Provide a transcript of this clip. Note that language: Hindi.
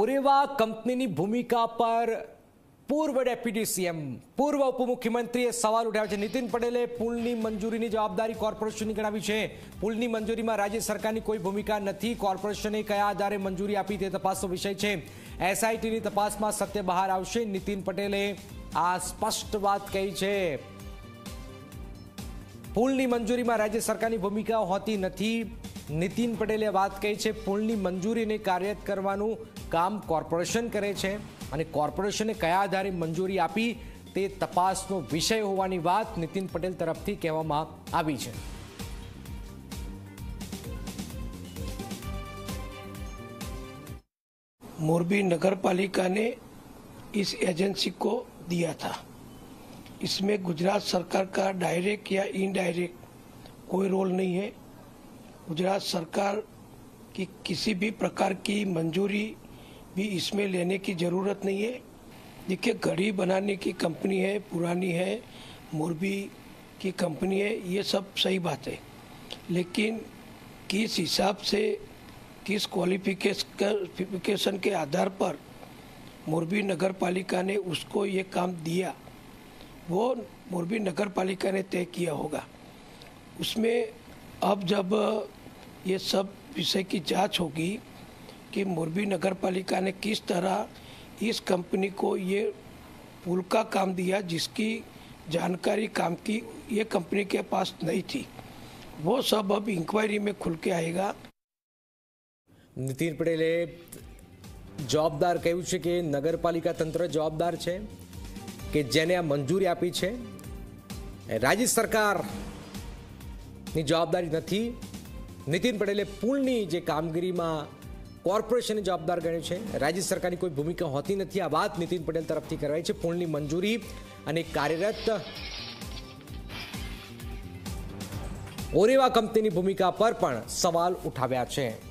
ઓરેવા કંપનીની ભૂમિકા પર पूर्व डेप्यूटी सीएम पूर्व उप मुख्यमंत्री सवाल उठाया। नीतिन पटेले पुल की मंजूरी की जवाबदारी कॉर्पोरेशन गणावी है। पुल की मंजूरी में राज्य सरकार की कोई भूमिका नहीं। कॉर्पोरेशने क्या आधार मंजूरी आपी तपासनो विषय है। एसआईटी की तपास में सत्य बहार आवशे। नीतिन पटेले आ स्पष्ट बात कही है। पुल की मंजूरी में राज्य सरकार की भूमिका होती नहीं। नीतिन पटेले बात कही है। पुल की मंजूरी ने कार्यरत करवानुं काम कॉर्पोरेशन करे छे अने कॉर्पोरेशने कया आधारे मंजूरी आपी ते तपासनो विषय होवानी वात नीतिन पटेल तरफथी कहेवामां आवी छे। मोरबी नगरपालिका ने इस एजेंसी को दिया था। इसमें गुजरात सरकार का डायरेक्ट या इनडायरेक्ट कोई रोल नहीं है। गुजरात सरकार की किसी भी प्रकार की मंजूरी भी इसमें लेने की ज़रूरत नहीं है। देखिए, घड़ी बनाने की कंपनी है, पुरानी है, मोरबी की कंपनी है, ये सब सही बात है, लेकिन किस हिसाब से किस क्वालिफिकेशन के आधार पर मोरबी नगरपालिका ने उसको ये काम दिया वो मोरबी नगरपालिका ने तय किया होगा। उसमें अब जब ये सब विषय की जांच होगी कि मोरबी नगरपालिका ने किस तरह इस कंपनी को ये पुल का काम दिया जिसकी जानकारी काम की ये कंपनी के पास नहीं थी, वो सब अब इंक्वायरी में खुल के आएगा। नीतिन पटेले जवाबदार कहूं छे कि नगरपालिका तंत्र जवाबदार है कि जेने आ मंजूरी आपी है राज्य सरकार नी जवाबदारी नहीं। नीतिन पटेले पुलनी जे कामगीरी में कॉर्पोरेशन जवाबदार गण्य है, राज्य सरकार की कोई भूमिका होती नहीं। आ बात नीतिन पटेल तरफ थी करवाई है। पुल की मंजूरी और कार्यरत ओरेवा कंपनी की भूमिका पर सवाल उठाव्या है।